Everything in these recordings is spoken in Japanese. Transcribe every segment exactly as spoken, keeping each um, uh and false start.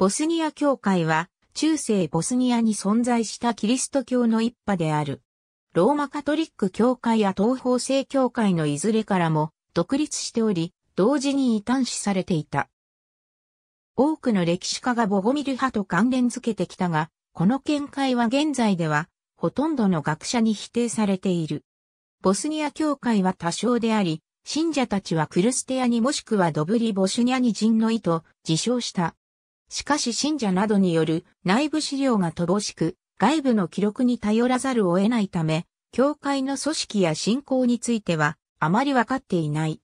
ボスニア教会は、中世ボスニアに存在したキリスト教の一派である。ローマカトリック教会や東方正教会のいずれからも独立しており、同時に異端視されていた。多くの歴史家がボゴミル派と関連づけてきたが、この見解は現在では、ほとんどの学者に否定されている。ボスニア教会は多少であり、信者たちはクルステアニもしくはドブリボシュニャニ人の意と自称した。しかし信者などによる内部資料が乏しく、外部の記録に頼らざるを得ないため、教会の組織や信仰についてはあまりわかっていない。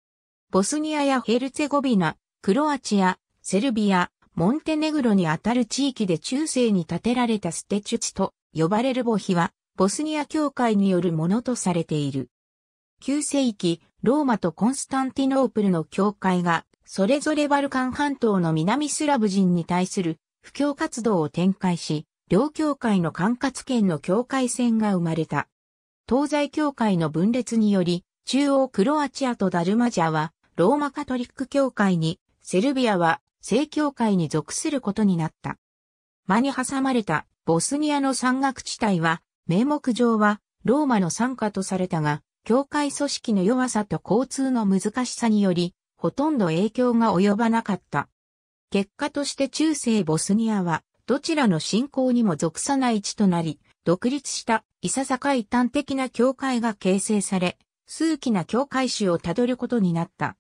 ボスニアやヘルツェゴビナ、クロアチア、セルビア、モンテネグロにあたる地域で中世に建てられたステチュツと呼ばれる墓碑は、ボスニア教会によるものとされている。きゅう世紀、ローマとコンスタンティノープルの教会が、それぞれバルカン半島の南スラブ人に対する布教活動を展開し、両教会の管轄権の境界線が生まれた。東西教会の分裂により、中央クロアチアとダルマジャはローマカトリック教会に、セルビアは正教会に属することになった。間に挟まれたボスニアの山岳地帯は、名目上はローマの傘下とされたが、教会組織の弱さと交通の難しさにより、ほとんど影響が及ばなかった。結果として中世ボスニアは、どちらの信仰にも属さない地となり、独立したいささか異端的な教会が形成され、数奇な教会史をたどることになった。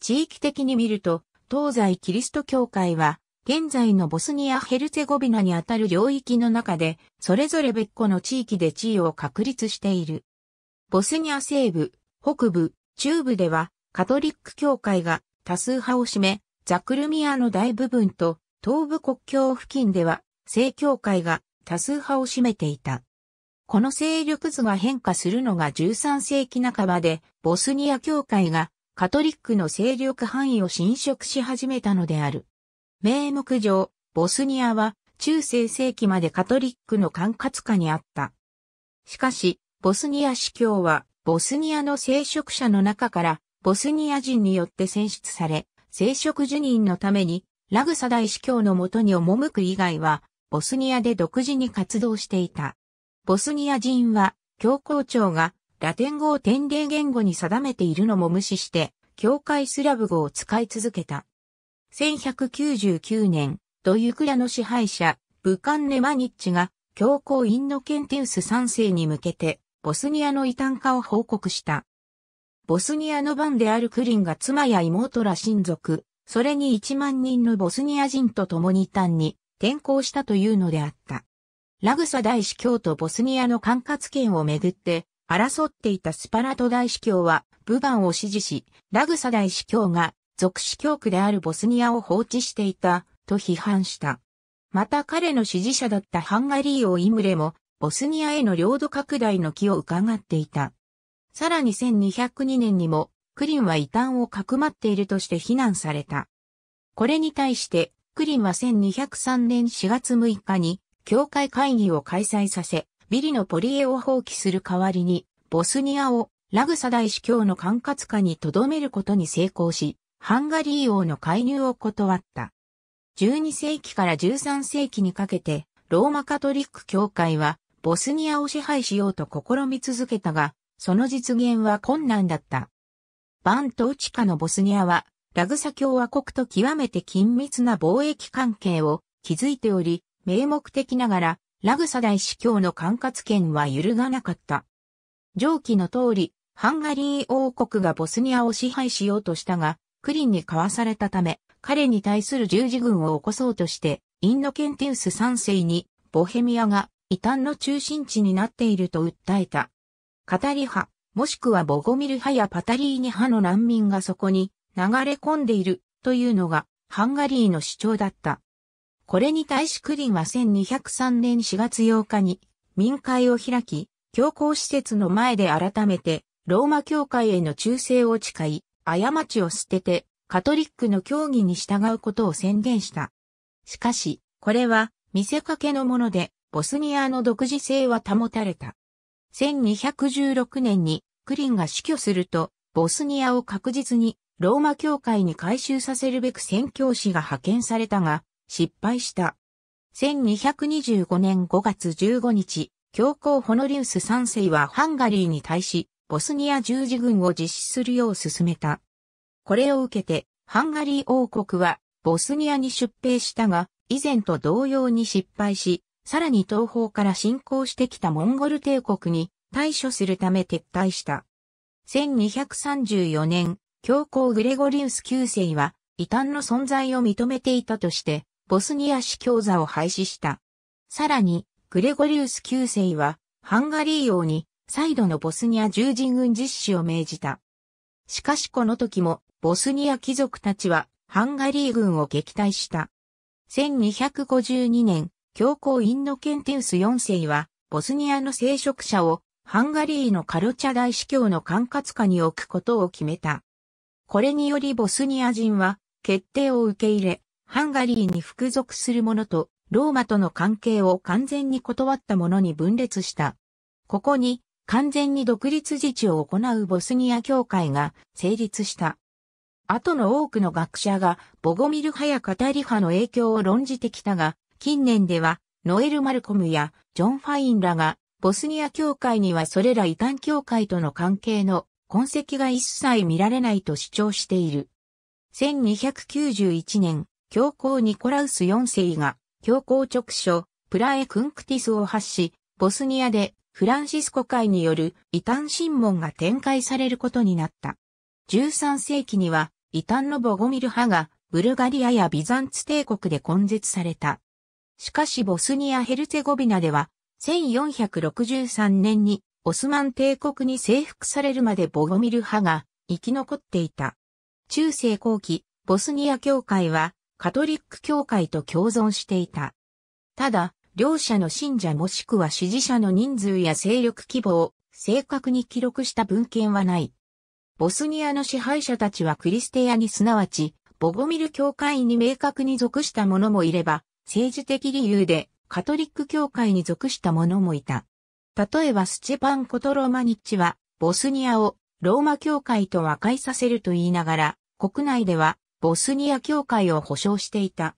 地域的に見ると、東西キリスト教会は、現在のボスニア・ヘルツェゴビナにあたる領域の中で、それぞれ別個の地域で地位を確立している。ボスニア西部、北部、中部では、カトリック教会が多数派を占め、ザクルミアの大部分と東部国境付近では正教会が多数派を占めていた。この勢力図が変化するのがじゅうさん世紀半ばでボスニア教会がカトリックの勢力範囲を侵食し始めたのである。名目上、ボスニアは中世世紀までカトリックの管轄下にあった。しかし、ボスニア司教はボスニアの聖職者の中からボスニア人によって選出され、聖職受任のために、ラグサ大司教のもとに赴く以外は、ボスニアで独自に活動していた。ボスニア人は、教皇庁がラテン語を典型言語に定めているのも無視して、教会スラブ語を使い続けた。せんひゃくきゅうじゅうきゅうねん、ドユクラの支配者、ブカンネ・マニッチが、教皇インノケンテウスさん世に向けて、ボスニアの異端化を報告した。ボスニアの番であるクリンが妻や妹ら親族、それにいちまん人のボスニア人と共に異端に転向したというのであった。ラグサ大司教とボスニアの管轄権をめぐって争っていたスパラト大司教はブガンを支持し、ラグサ大司教が属司教区であるボスニアを放置していたと批判した。また彼の支持者だったハンガリー王イムレもボスニアへの領土拡大の気を伺っていた。さらにせんにひゃくにねんにも、クリンは異端をかくまっているとして非難された。これに対して、クリンはせんにひゃくさんねんしがつむいかに、教会会議を開催させ、ビリのポリエを放棄する代わりに、ボスニアをラグサ大司教の管轄下に留めることに成功し、ハンガリー王の介入を断った。じゅうに世紀からじゅうさん世紀にかけて、ローマカトリック教会は、ボスニアを支配しようと試み続けたが、その実現は困難だった。バン統治下のボスニアは、ラグサ共和国と極めて緊密な貿易関係を築いており、名目的ながら、ラグサ大司教の管轄権は揺るがなかった。上記の通り、ハンガリー王国がボスニアを支配しようとしたが、クリンにかわされたため、彼に対する十字軍を起こそうとして、インノケンテウスさん世に、ボヘミアが異端の中心地になっていると訴えた。カタリ派、もしくはボゴミル派やパタリーニ派の難民がそこに流れ込んでいるというのがハンガリーの主張だった。これに対しクリンはせんにひゃくさんねんしがつようかに民会を開き、教皇施設の前で改めてローマ教会への忠誠を誓い、過ちを捨ててカトリックの教義に従うことを宣言した。しかし、これは見せかけのもので、ボスニアの独自性は保たれた。せんにひゃくじゅうろくねんにクリンが死去すると、ボスニアを確実にローマ教会に改宗させるべく宣教師が派遣されたが、失敗した。せんにひゃくにじゅうごねんごがつじゅうごにち、教皇ホノリウスさんせいはハンガリーに対し、ボスニア十字軍を実施するよう勧めた。これを受けて、ハンガリー王国は、ボスニアに出兵したが、以前と同様に失敗し、さらに東方から侵攻してきたモンゴル帝国に対処するため撤退した。せんにひゃくさんじゅうよねん、教皇グレゴリウスきゅうせいは、異端の存在を認めていたとして、ボスニア司教座を廃止した。さらに、グレゴリウスきゅうせいは、ハンガリー王に、再度のボスニア十字軍実施を命じた。しかしこの時も、ボスニア貴族たちは、ハンガリー軍を撃退した。せんにひゃくごじゅうにねん、教皇インノケンティウスよんせいは、ボスニアの聖職者を、ハンガリーのカロチャ大司教の管轄下に置くことを決めた。これによりボスニア人は、決定を受け入れ、ハンガリーに服属する者と、ローマとの関係を完全に断った者に分裂した。ここに、完全に独立自治を行うボスニア教会が成立した。後の多くの学者がボゴミル派やカタリ派の影響を論じてきたが、近年ではノエル・マルコムやジョン・ファインらが、ボスニア教会にはそれら異端教会との関係の痕跡が一切見られないと主張している。せんにひゃくきゅうじゅういちねん、教皇ニコラウスよんせいが、教皇勅書、プラエ・クンクティスを発し、ボスニアでフランシスコ会による異端審問が展開されることになった。じゅうさんせいきには異端のボゴミル派がブルガリアやビザンツ帝国で根絶された。しかしボスニア・ヘルツェゴビナではせんよんひゃくろくじゅうさんねんにオスマン帝国に征服されるまでボゴミル派が生き残っていた。中世後期、ボスニア教会はカトリック教会と共存していた。ただ、両者の信者もしくは支持者の人数や勢力規模を正確に記録した文献はない。ボスニアの支配者たちはクリステアにすなわちボゴミル教会に明確に属した者もいれば、政治的理由でカトリック教会に属した者もいた。例えばスチェパン・コトロマニッチはボスニアをローマ教会と和解させると言いながら、国内ではボスニア教会を保証していた。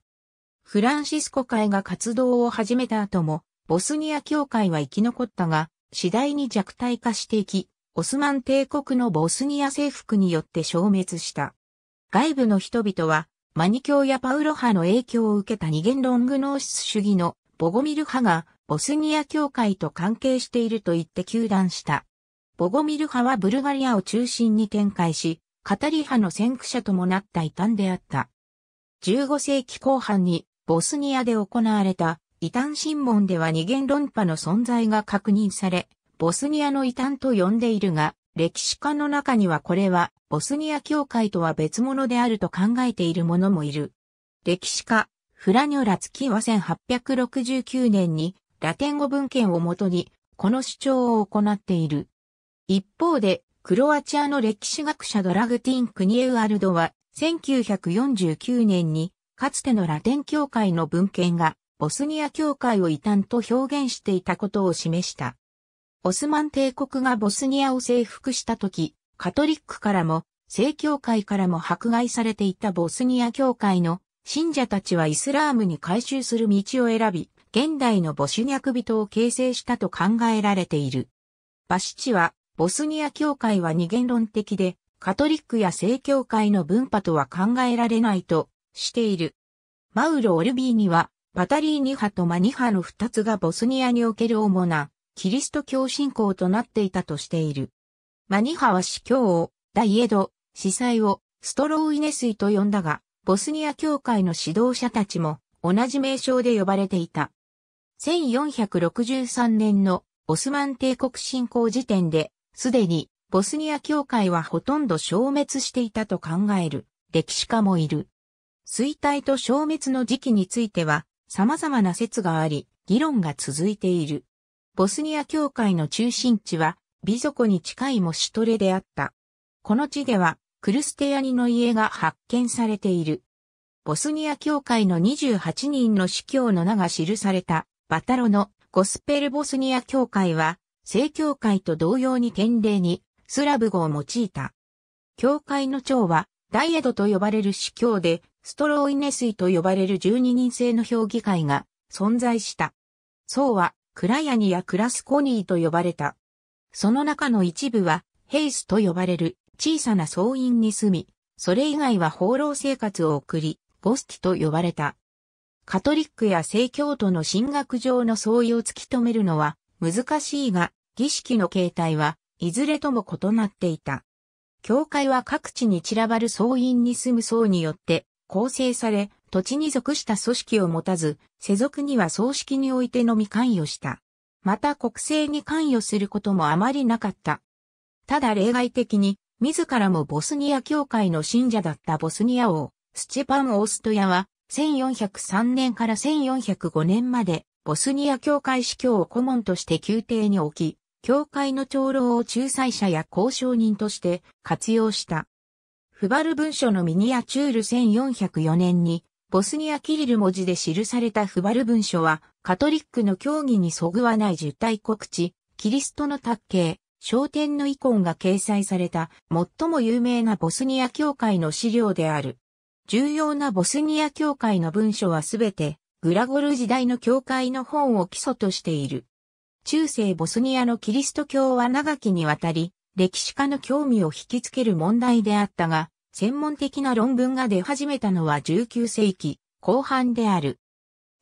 フランシスコ会が活動を始めた後も、ボスニア教会は生き残ったが、次第に弱体化していき、オスマン帝国のボスニア征服によって消滅した。外部の人々は、マニ教やパウロ派の影響を受けた二元論グノーシス主義のボゴミル派が、ボスニア教会と関係していると言って糾弾した。ボゴミル派はブルガリアを中心に展開し、カタリ派の先駆者ともなった異端であった。じゅうごせいきこう半に、ボスニアで行われた異端審問では二元論派の存在が確認され、ボスニアの異端と呼んでいるが、歴史家の中にはこれはボスニア教会とは別物であると考えている者もいる。歴史家、フラニョラツキはせんはっぴゃくろくじゅうきゅうねんにラテン語文献をもとにこの主張を行っている。一方で、クロアチアの歴史学者ドラグティン・クニエウアルドはせんきゅうひゃくよんじゅうきゅうねんにかつてのラテン教会の文献がボスニア教会を異端と表現していたことを示した。オスマン帝国がボスニアを征服した時、カトリックからも正教会からも迫害されていたボスニア教会の信者たちはイスラームに改宗する道を選び、現代のボシュニャク人を形成したと考えられている。バシチは、ボスニア教会は二元論的で、カトリックや正教会の分派とは考えられないと、している。マウロ・オルビーニは、パタリーニ派とマニ派の二つがボスニアにおける主な、キリスト教信仰となっていたとしている。マニ派は司教を、ダイエド、司祭を、ストローイネスイと呼んだが、ボスニア教会の指導者たちも、同じ名称で呼ばれていた。せんよんひゃくろくじゅうさんねんのオスマン帝国侵攻時点で、すでに、ボスニア教会はほとんど消滅していたと考える、歴史家もいる。衰退と消滅の時期については様々な説があり、議論が続いている。ボスニア教会の中心地はビゾコに近いモシュトレであった。この地ではクルステヤニの家が発見されている。ボスニア教会のにじゅうはちにんの司教の名が記されたバタロのゴスペルボスニア教会は正教会と同様に典礼にスラブ語を用いた。教会の長はダイエドと呼ばれる司教で、ストローイネスイと呼ばれるじゅうににん制の評議会が存在した。層はクラヤニやクラスコニーと呼ばれた。その中の一部はヘイスと呼ばれる小さな僧院に住み、それ以外は放浪生活を送り、ボスティと呼ばれた。カトリックや正教徒の神学上の相違を突き止めるのは難しいが、儀式の形態はいずれとも異なっていた。教会は各地に散らばる僧院に住む僧によって構成され、土地に属した組織を持たず、世俗には葬式においてのみ関与した。また国政に関与することもあまりなかった。ただ例外的に、自らもボスニア教会の信者だったボスニア王、スチェパン・オーストヤは、せんよんひゃくさんねんからせんよんひゃくごねんまで、ボスニア教会司教を顧問として宮廷に置き、教会の長老を仲裁者や交渉人として活用した。フバル文書のミニアチュールせんよんひゃくよねんに、ボスニアキリル文字で記されたフバル文書は、カトリックの教義にそぐわない十大告知、キリストの卓啓、昇天の遺恨が掲載された、最も有名なボスニア教会の資料である。重要なボスニア教会の文書はすべて、グラゴル時代の教会の本を基礎としている。中世ボスニアのキリスト教は長きにわたり、歴史家の興味を引きつける問題であったが、専門的な論文が出始めたのはじゅうきゅうせいきこう半である。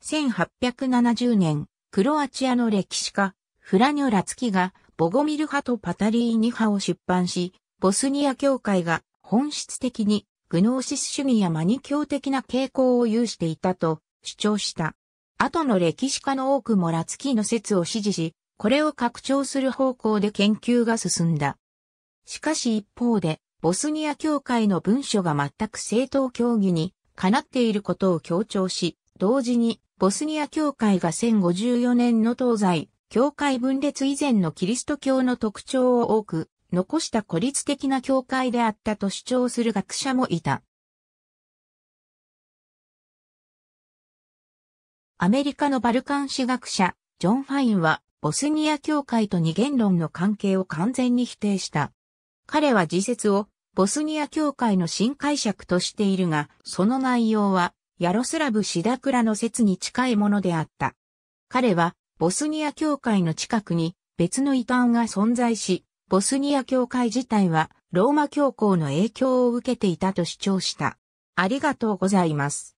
せんはっぴゃくななじゅうねん、クロアチアの歴史家、フラニョラツキが、ボゴミル派とパタリーニ派を出版し、ボスニア教会が本質的に、グノーシス主義やマニ教的な傾向を有していたと主張した。後の歴史家の多くもラツキの説を支持し、これを拡張する方向で研究が進んだ。しかし一方で、ボスニア教会の文書が全く正統教義にかなっていることを強調し、同時にボスニア教会がせんごじゅうよねんの東西、教会分裂以前のキリスト教の特徴を多く、残した孤立的な教会であったと主張する学者もいた。アメリカのバルカン史学者、ジョン・ファインは、ボスニア教会と二元論の関係を完全に否定した。彼は自説を、ボスニア教会の新解釈としているが、その内容は、ヤロスラブ・シダクラの説に近いものであった。彼は、ボスニア教会の近くに、別の異端が存在し、ボスニア教会自体はローマ教皇の影響を受けていたと主張した。ありがとうございます。